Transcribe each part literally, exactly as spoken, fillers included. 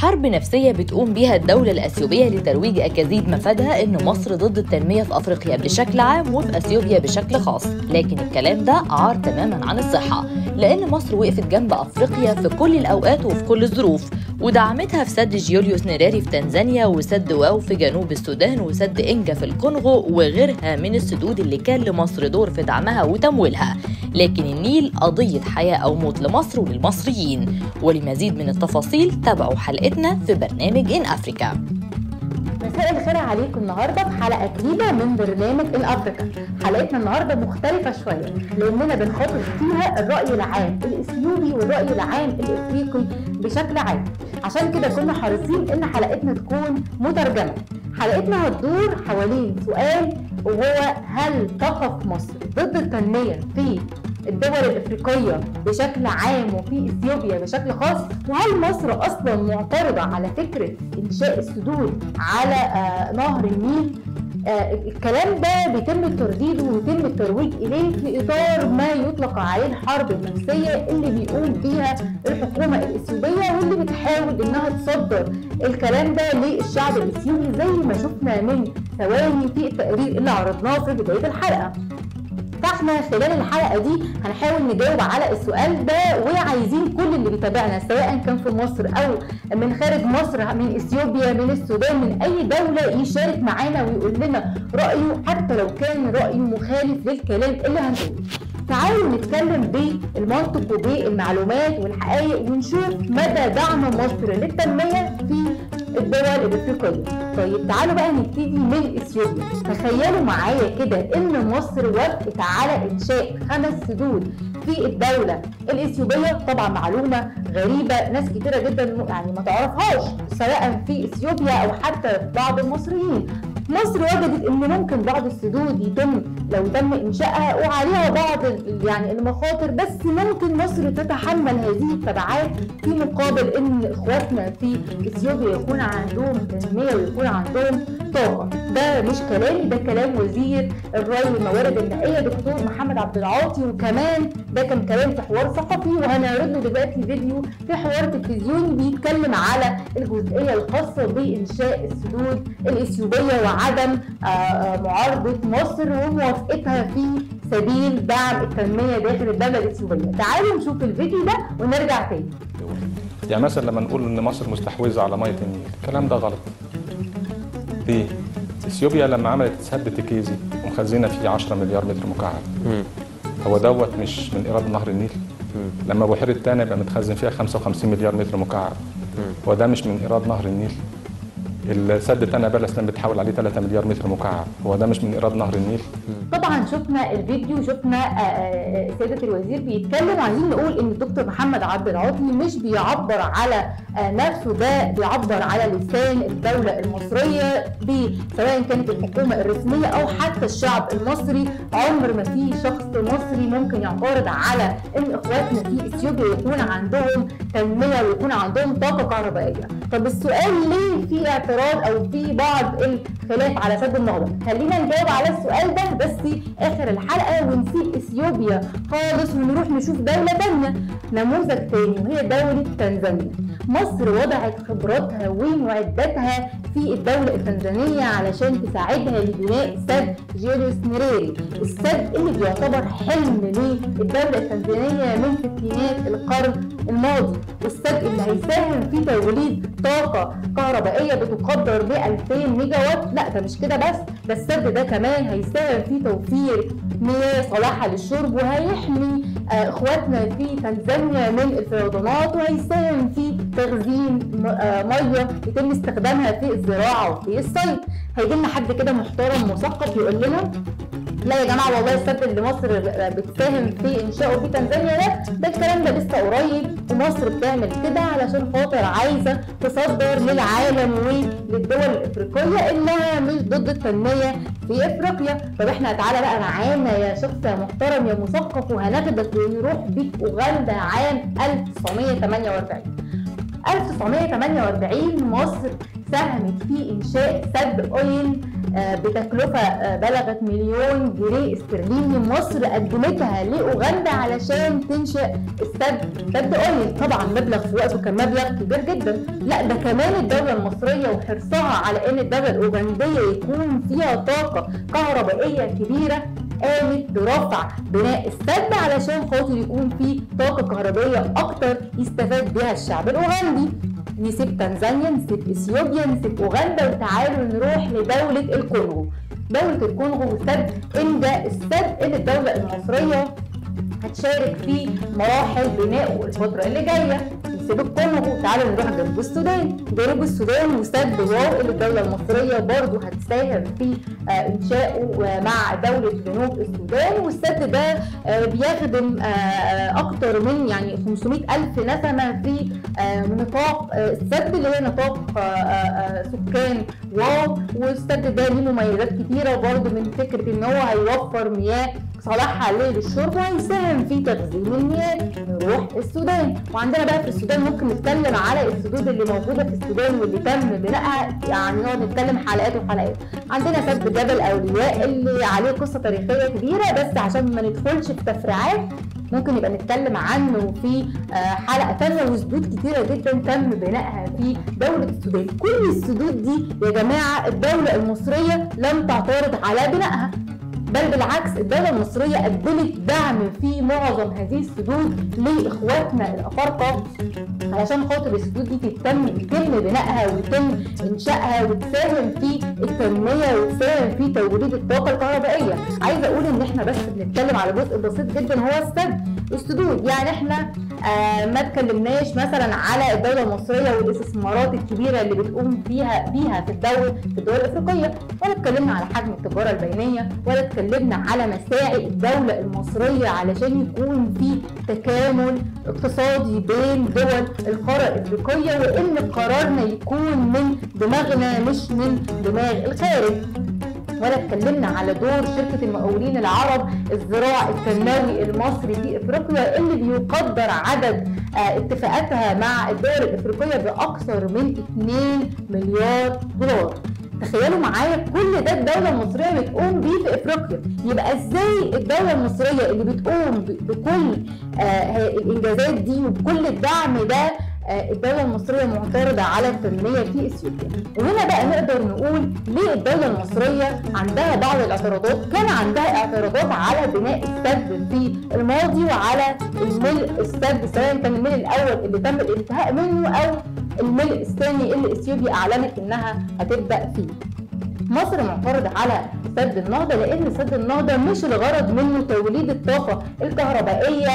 حرب نفسية بتقوم بها الدولة الأثيوبية لترويج أكاذيب مفادها إن مصر ضد التنمية في أفريقيا بشكل عام وفي أثيوبيا بشكل خاص، لكن الكلام ده عار تماماً عن الصحة، لأن مصر وقفت جنب أفريقيا في كل الأوقات وفي كل الظروف، ودعمتها في سد جوليوس نيريري في تنزانيا، وسد واو في جنوب السودان، وسد إنجا في الكونغو، وغيرها من السدود اللي كان لمصر دور في دعمها وتمويلها. لكن النيل قضية حياة أو موت لمصر وللمصريين، ولمزيد من التفاصيل تابعوا حلقتنا في برنامج إن أفريكا. مساء الخير عليكم. النهارده في حلقه جديده من برنامج إن أفريكا. حلقتنا النهارده مختلفه شويه لاننا بنخاطب فيها الراي العام الاثيوبي والراي العام الافريقي بشكل عام، عشان كده كنا حريصين ان حلقتنا تكون مترجمه. حلقتنا هتدور حوالين سؤال، وهو هل تقف مصر ضد التنميه في الدول الافريقيه بشكل عام وفي اثيوبيا بشكل خاص؟ وهل مصر اصلا معترضه على فكره انشاء السدود على آه نهر النيل؟ آه الكلام ده بيتم الترديد ويتم الترويج اليه في اطار ما يطلق عليه الحرب النفسيه اللي بيقوم بيها الحكومه الاثيوبيه، واللي بتحاول انها تصدر الكلام ده للشعب الاثيوبي زي ما شفنا من ثواني في التقرير اللي عرضناه في بدايه الحلقه. فاحنا خلال الحلقه دي هنحاول نجاوب على السؤال ده، وعايزين كل اللي بيتابعنا سواء كان في مصر او من خارج مصر، من اثيوبيا، من السودان، من اي دوله، يشارك معانا ويقول لنا رايه حتى لو كان رايه مخالف للكلام اللي هنقوله. تعالوا نتكلم بالمنطق وبالمعلومات والحقائق ونشوف مدى دعم مصر للتنميه في الدول الافريقيه. طيب تعالوا بقى نبتدي من اثيوبيا. تخيلوا معايا كده ان مصر وافقت على انشاء خمس سدود في الدوله الاثيوبيه، طبعا معلومه غريبه ناس كتيره جدا يعني ما تعرفهاش سواء في اثيوبيا او حتى بعض المصريين. مصر وجدت ان ممكن بعض السدود يتم لو تم انشائها وعليها بعض يعني المخاطر، بس ممكن مصر تتحمل هذه التبعات في مقابل ان اخواتنا في اثيوبيا يكون عندهم تنميه ويكون عندهم طاقه. ده مش كلامي، ده كلام وزير الري والموارد المائيه دكتور محمد عبد العاطي، وكمان ده كان كلام في حوار ثقافي، وهنعرض له دلوقتي فيديو في حوار تلفزيوني بيتكلم على الجزئيه الخاصه بانشاء السدود الاثيوبيه وعدم معارضه مصر وموافقتها في سبيل دعم التنميه داخل الدوله الاثيوبيه. تعالوا نشوف الفيديو ده ونرجع تاني. يعني مثلا لما نقول ان مصر مستحوذه على ميه النيل، الكلام ده غلط. ليه؟ اثيوبيا لما عملت سد تكيزي ومخزنه فيه عشرة مليار متر مكعب، هو دوت مش من ايراد نهر النيل؟ مم. لما بحيره تانه يبقى متخزن فيها خمسة وخمسين مليار متر مكعب، هو ده مش من ايراد نهر النيل؟ السد بتاعنا بلس لما بتحاول عليه ثلاثة مليار متر مكعب، هو ده مش من ايراد نهر النيل؟ طبعا شفنا الفيديو، شفنا سياده الوزير بيتكلم. عايزين نقول ان الدكتور محمد عبد العاطي مش بيعبر على نفسه، ده بيعبر على لسان الدوله المصريه سواء كانت الحكومه الرسميه او حتى الشعب المصري. عمر ما في شخص مصري ممكن يعترض على ان اخواتنا في اثيوبيا يكون عندهم تنميه ويكون عندهم طاقه كهربائيه. طب السؤال ليه في اعتراض او في بعض الخلاف على سد النهضه؟ خلينا نجاوب على السؤال ده بس اخر الحلقه، ونسيب اثيوبيا خالص ونروح نشوف دوله ثانيه، نموذج ثاني، وهي دوله تنزانيا. مصر وضعت خبراتها ومعداتها في الدوله التنزانيه علشان تساعدها لبناء سد جوليوس نيريري، السد اللي بيعتبر حلم للدوله التنزانيه من ستينات القرن الماضي، والسد اللي هيساهم في توليد طاقه كهربائيه بتقدر ب ألفين ميجاوات. لا ده مش كده بس، ده السد ده كمان هيساهم في توفير مياه صالحه للشرب، وهيحمي اخواتنا في تنزانيا من الفيضانات، وهيساهم في تخزين ميه يتم استخدامها في الزراعه وفي الصيد. هيجي لنا حد كده محترم مثقف يقول لنا لا يا جماعه والله السد اللي مصر بتساهم في انشائه في تنزانيا ده ده الكلام ده لسه قريب، ومصر بتعمل كده علشان خاطر عايزه تصدر للعالم وللدول الافريقيه انها مش ضد التنميه في افريقيا. طب احنا تعالى بقى معانا يا شخص يا محترم يا مثقف، وهناخدك ونروح بيك اوغندا عام ألف وتسعمية وتمانية وأربعين. ألف وتسعمية وتمانية وأربعين مصر ساهمت في انشاء سد اويل بتكلفة بلغت مليون جنيه استرليني. مصر قدمتها لأوغندا علشان تنشئ السد سد أولياء، طبعا مبلغ في وقته كان مبلغ كبير جدا. لا ده كمان الدولة المصرية وحرصها على ان الدولة الأوغندية يكون فيها طاقة كهربائية كبيرة قامت برفع بناء السد علشان خاطر يكون فيه طاقة كهربائية أكتر يستفاد بها الشعب الأوغندي. نسيب تنزانيا، نسيب إثيوبيا، نسيب أوغندا، وتعالوا نروح لدولة الكونغو. دولة الكونغو والسد، إن ده السد اللي الدولة المصرية هتشارك فيه مراحل بنائه الفترة اللي جاية. نسيب الكونغو، تعالوا نروح جنوب السودان. جنوب السودان وسد واو اللي الدولة المصرية برضه هتساهم في إنشائه مع دولة جنوب السودان، والسد ده بيخدم أكتر من يعني خمسمائة ألف نسمة في نطاق السد اللي هي نطاق سكان واو. والسد ده ليه مميزات كتيرة برضه، من فكرة إن هو هيوفر مياه صالحة للشرب وهيساهم في تخزين المياه. نروح السودان، وعندنا بقى في السودان ممكن نتكلم على السدود اللي موجودة في السودان واللي تم بنائها، يعني نقعد نتكلم حلقات وحلقات. عندنا سد جبل الاولياء اللي عليه قصة تاريخية كبيرة، بس عشان ما ندخلش في تفريعات ممكن يبقى نتكلم عنه في حلقة ثانية. وسدود كتيرة جدا تم بنائها في دولة السودان. كل السدود دي يا جماعة الدولة المصرية لم تعترض على بنائها، بل بالعكس الدولة المصرية قدمت دعم في معظم هذه السدود لإخواتنا الأفارقة علشان خاطر السدود دي تتم يتم بنائها ويتم إنشائها وتساهم في التنمية وتساهم في توريد الطاقة الكهربائية. عايزة أقول إن إحنا بس بنتكلم على جزء بسيط جدا هو السد السدود، يعني إحنا آه ما تكلمناش مثلا على الدولة المصرية والاستثمارات الكبيرة اللي بتقوم فيها بيها في الدول في الدول الأفريقية، ولا اتكلمنا على حجم التجارة البينية، ولا اتكلمنا على مساعي الدولة المصرية علشان يكون في تكامل اقتصادي بين دول القارة الأفريقية، وإن قرارنا يكون من دماغنا مش من دماغ الخارج. ولا اتكلمنا على دور شركة المقاولين العرب الزراع التنموي المصري في افريقيا اللي بيقدر عدد اتفاقاتها مع الدول الافريقية باكثر من مليارين دولار. تخيلوا معايا كل ده الدولة المصرية بتقوم بيه في افريقيا. يبقى ازاي الدولة المصرية اللي بتقوم بكل الانجازات دي وبكل الدعم ده الدولة المصرية معترضة على التنمية في إثيوبيا؟ وهنا بقى نقدر نقول ليه الدولة المصرية عندها بعض الاعتراضات. كان عندها اعتراضات على بناء السد في الماضي وعلى الملء السد، سواء كان الملء الأول اللي تم الانتهاء منه أو الملء الثاني اللي إثيوبيا أعلنت إنها هتبدأ فيه. مصر معترضة على سد النهضة لأن سد النهضة مش الغرض منه توليد الطاقة الكهربائية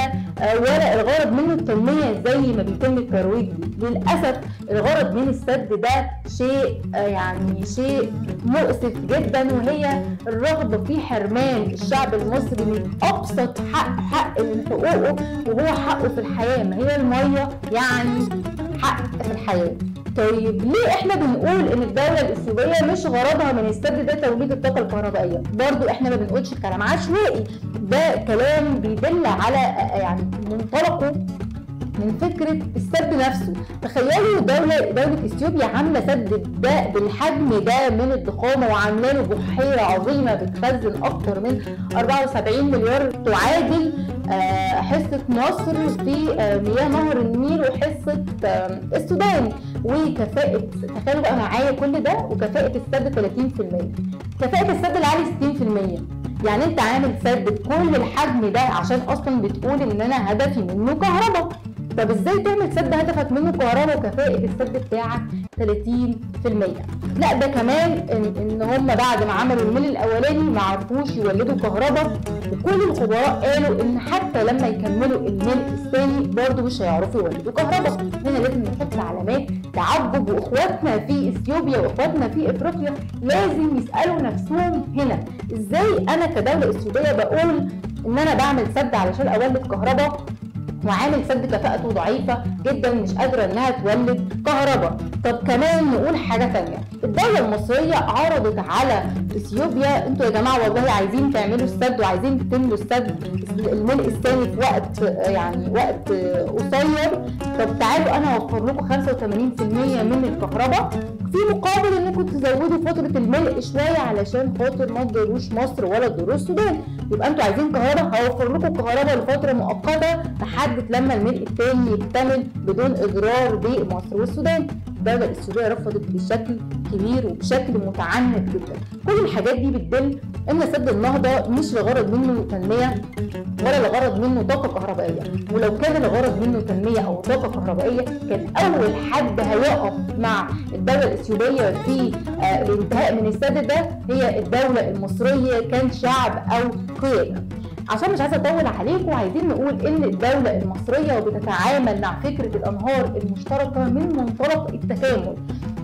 ولا الغرض منه التنمية زي ما بيتم الترويج بيه. للأسف الغرض من السد ده شيء يعني شيء مؤسف جدا، وهي الرغبة في حرمان الشعب المصري من أبسط حق حق من حقوقه، وهو حقه في الحياة. ما هي المية يعني حق في الحياة. طيب ليه احنا بنقول ان الدولة الإثيوبية مش غرضها من السد ده توليد الطاقة الكهربائية؟ برضو احنا ما بنقولش الكلام عشوائي، ده كلام بيدل على يعني منطلقه من فكرة السد نفسه. تخيلوا دولة دولة إثيوبيا عاملة سد ده بالحجم ده من الضخامة وعاملة له بحيرة عظيمة بتخزن أكتر من أربعة وسبعين مليار، تعادل حصة مصر في مياه نهر النيل وحصة السودان. وكفاءة تخيلوا بقى معايا كل ده، وكفاءة السد ثلاثين بالمية، كفاءة السد العالي ستين بالمية. يعني انت عامل سد بكل الحجم ده عشان اصلا بتقول ان انا هدفي منه كهرباء. طب ازاي تعمل سد هدفك منه كهرباء وكفاءة السد بتاعك ثلاثين بالمية؟ لا ده كمان ان, إن هم بعد ما عملوا الملء الاولاني ما عرفوش يولدوا كهرباء، وكل الخبراء قالوا ان حتى لما يكملوا الملء الثاني برضه مش هيعرفوا يولدوا كهرباء. هنا لازم نحط علامات تعجب، واخواتنا في اثيوبيا واخواتنا في افريقيا لازم يسالوا نفسهم هنا ازاي انا كدوله اثيوبيه بقول ان انا بعمل سد علشان اولد كهرباء وعامل سد كفاءته ضعيفه جدا مش قادره انها تولد كهرباء. طب كمان نقول حاجه ثانيه، الدوله المصريه عرضت على اثيوبيا انتوا يا جماعه والله عايزين تعملوا السد وعايزين تملوا السد الملء الثاني في وقت يعني وقت قصير، طب تعالوا انا اوفر لكم خمسة وثمانين بالمئة من الكهرباء في مقابل انكم تزودوا فتره الملء شويه علشان خاطر ما تضروش مصر ولا تضروا السودان. يبقى انتوا عايزين كهرباء هوفر لكم كهرباء لفتره مؤقته لحد لما الملء الثاني يكتمل بدون اضرار بمصر والسودان. الدولة السورية رفضت بشكل كبير وبشكل متعنت جدا. كل الحاجات دي بتدل ان سد النهضة مش لغرض منه تنمية ولا لغرض منه طاقة كهربائية، ولو كان لغرض منه تنمية او طاقة كهربائية كان اول حد هيقف مع الدولة الاثيوبية في آه الانتهاء من السد ده هي الدولة المصرية كان شعب او قيادة. عشان مش عايزه اطول عليكم عايزين نقول ان الدوله المصريه بتتعامل مع فكره الانهار المشتركه من منطلق التكامل،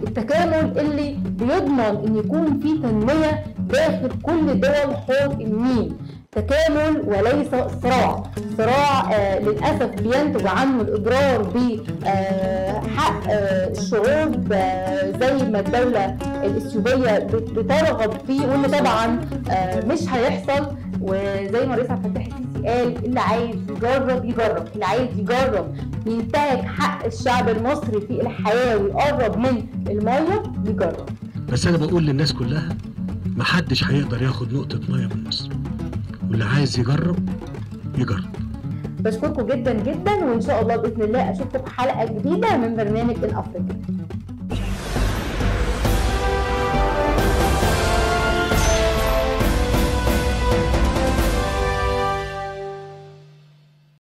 التكامل اللي بيضمن ان يكون في تنميه داخل كل دول حوض النيل، تكامل وليس صراع. صراع آه للاسف بينتج عنه الاضرار بحق آه الشعوب آه زي ما الدوله الاثيوبيه بترغب فيه، وان طبعا آه مش هيحصل. وزي ما رئيس عبد الفتاح السيسي قال اللي عايز يجرب يجرب، اللي عايز يجرب ينتهك حق الشعب المصري في الحياه ويقرب من الميه يجرب. بس انا بقول للناس كلها ما حدش هيقدر ياخد نقطه ميه من مصر، واللي عايز يجرب يجرب. بشكركم جدا جدا وان شاء الله باذن الله اشوفكم في حلقه جديده من برنامج إن أفريكا.